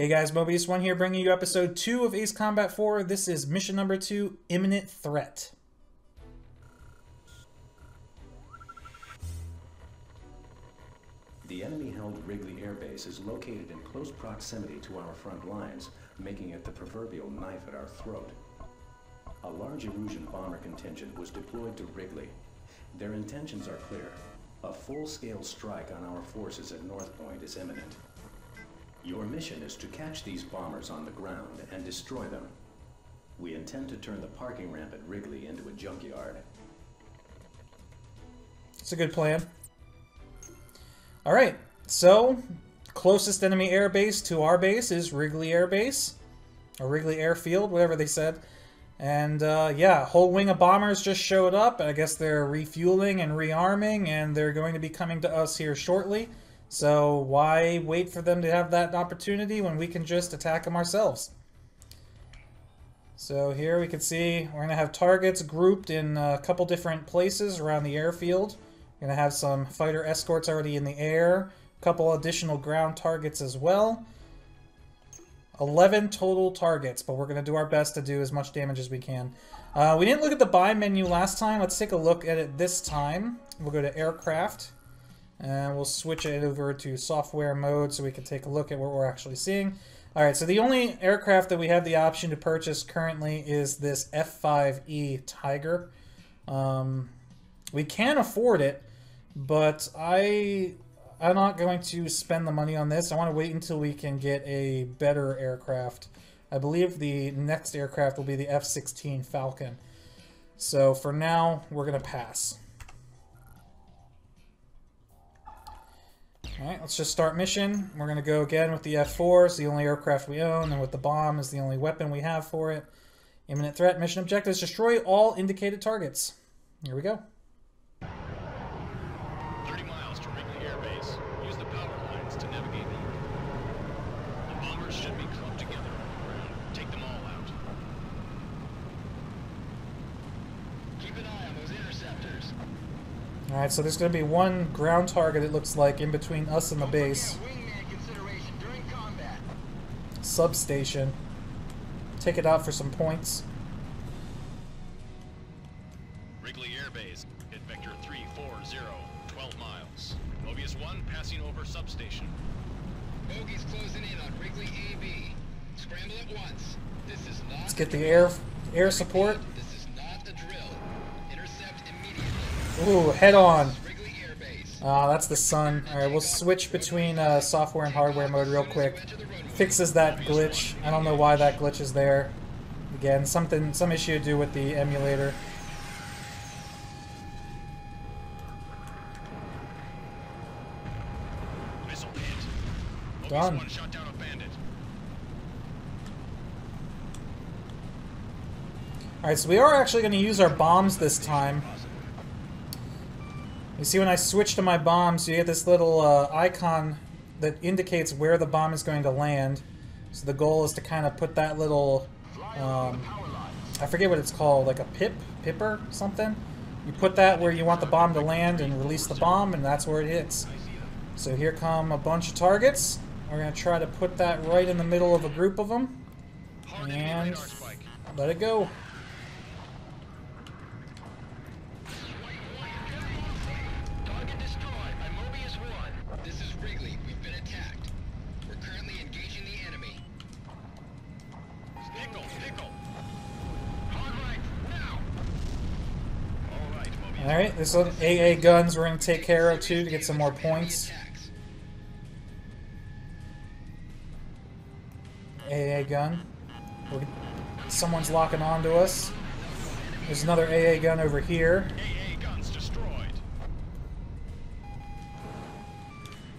Hey guys, Mobyus1 here, bringing you episode 2 of Ace Combat 4. This is mission number 2, Imminent Threat. The enemy-held Wrigley Air Base is located in close proximity to our front lines, making it the proverbial knife at our throat. A large Erusian bomber contingent was deployed to Wrigley. Their intentions are clear. A full-scale strike on our forces at North Point is imminent. Your mission is to catch these bombers on the ground and destroy them. We intend to turn the parking ramp at Wrigley into a junkyard. It's a good plan. Alright, so closest enemy air base to our base is Wrigley Air Base, or Wrigley Airfield, whatever they said. And yeah, a whole wing of bombers just showed up. I guess they're refueling and rearming, and they're going to be coming to us here shortly. So why wait for them to have that opportunity when we can just attack them ourselves? So here we can see we're going to have targets grouped in a couple different places around the airfield. We're going to have some fighter escorts already in the air, a couple additional ground targets as well. 11 total targets, but we're going to do our best to do as much damage as we can. We didn't look at the buy menu last time. Let's take a look at it this time. We'll go to aircraft, and we'll switch it over to software mode so we can take a look at what we're actually seeing. Alright, so the only aircraft that we have the option to purchase currently is this F-5E Tiger. We can afford it, but I'm not going to spend the money on this. I want to wait until we can get a better aircraft. I believe the next aircraft will be the F-16 Falcon. So for now, we're going to pass. Alright, let's just start mission. We're going to go again with the F-4. It's the only aircraft we own, and with the bomb is the only weapon we have for it. Imminent threat. Mission objective is destroy all indicated targets. Here we go. Alright, so there's going to be one ground target, it looks like, in between us and the base. Substation. Take it out for some points. Wrigley Air Base, hit vector 340, 12 miles. Mobyus1 passing over substation. Bogies closing in on Wrigley AB. Scramble at once. This is not. Let's get the air support. Ooh, head on. Ah, that's the sun. Alright, we'll switch between software and hardware mode real quick. Fixes that glitch. I don't know why that glitch is there. Again, some issue to do with the emulator. Done. Alright, so we are actually going to use our bombs this time. You see, when I switch to my bombs, you get this little icon that indicates where the bomb is going to land. So the goal is to kind of put that little, I forget what it's called, like a pipper, something? You put that where you want the bomb to land and release the bomb, and that's where it hits. So here come a bunch of targets. We're going to try to put that right in the middle of a group of them. And let it go. Alright, there's some AA guns we're going to take care of too to get some more points. AA gun. Someone's locking on to us. There's another AA gun over here.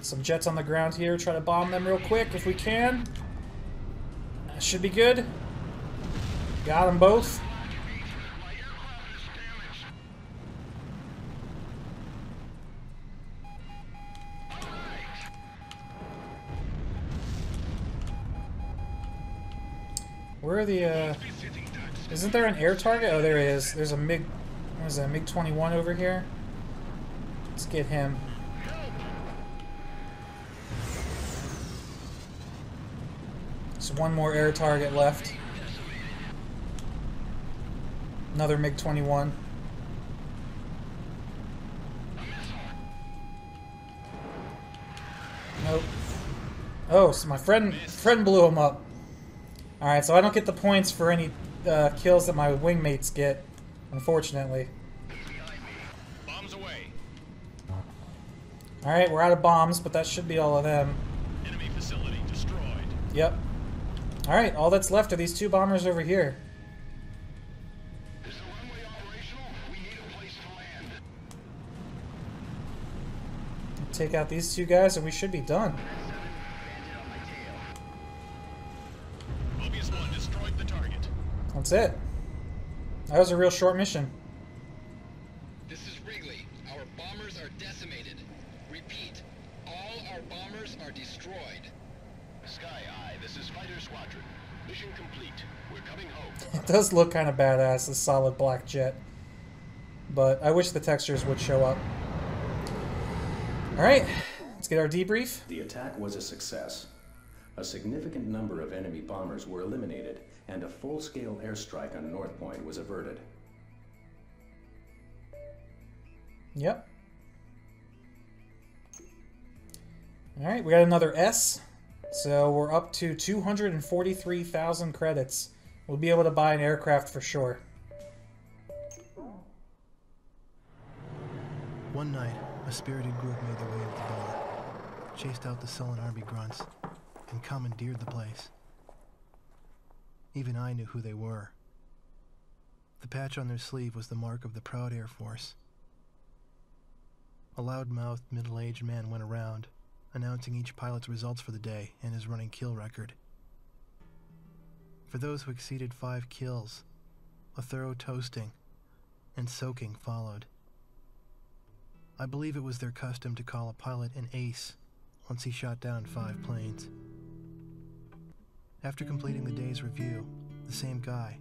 Some jets on the ground here. Try to bomb them real quick if we can. That should be good. Got them both. Where are the, isn't there an air target? Oh, there it is. There's a MiG-21 over here. Let's get him. So one more air target left. Another MiG-21. Nope. Oh, so my friend blew him up. Alright, so I don't get the points for any kills that my wingmates get, unfortunately. Alright, we're out of bombs, but that should be all of them. Enemy facility destroyed. Yep. Alright, all that's left are these two bombers over here. Is the runway operational? We need a place to land. Take out these two guys and we should be done. Mobyus1 destroyed the target. That's it. That was a real short mission. This is Wrigley. Our bombers are decimated. Repeat, all our bombers are destroyed. Sky Eye, this is Fighter Squadron. Mission complete. We're coming home. It does look kind of badass, this solid black jet. But I wish the textures would show up. Alright, let's get our debrief. The attack was a success. A significant number of enemy bombers were eliminated, and a full-scale airstrike on North Point was averted. Yep. Alright, we got another S, so we're up to 243,000 credits. We'll be able to buy an aircraft for sure. One night, a spirited group made their way up the border, chased out the sullen army grunts, and commandeered the place. Even I knew who they were. The patch on their sleeve was the mark of the proud Air Force. A loud-mouthed, middle-aged man went around, announcing each pilot's results for the day and his running kill record. For those who exceeded 5 kills, a thorough toasting and soaking followed. I believe it was their custom to call a pilot an ace once he shot down 5 planes. After completing the day's review, the same guy,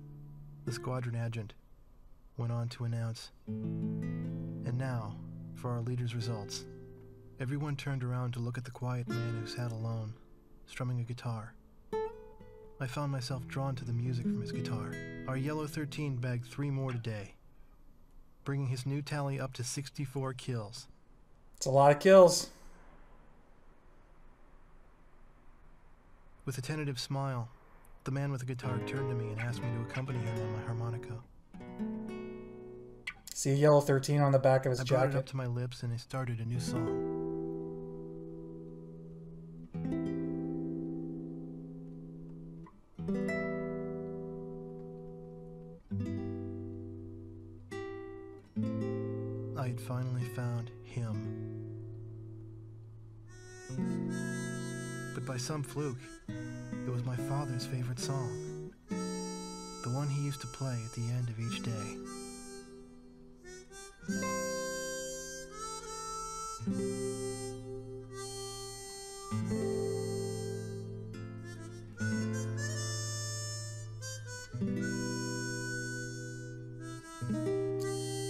the squadron adjutant, went on to announce, "And now for our leader's results." Everyone turned around to look at the quiet man who sat alone, strumming a guitar. I found myself drawn to the music from his guitar. Our Yellow 13 bagged 3 more today, bringing his new tally up to 64 kills. It's a lot of kills. With a tentative smile, the man with the guitar turned to me and asked me to accompany him on my harmonica. See a Yellow 13 on the back of his jacket. I brought it up to my lips and I started a new song. I had finally found him. But by some fluke, it was my father's favorite song, the one he used to play at the end of each day.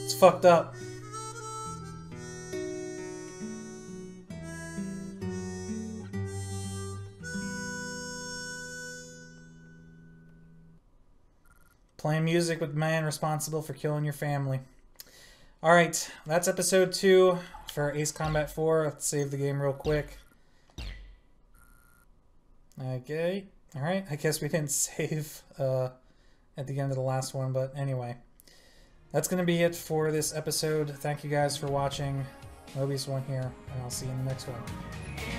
It's fucked up. Playing music with man responsible for killing your family. Alright, that's episode 2 for Ace Combat 4. Let's save the game real quick. Okay. Alright, I guess we didn't save at the end of the last one, but anyway. That's going to be it for this episode. Thank you guys for watching. Mobyus1 here, and I'll see you in the next one.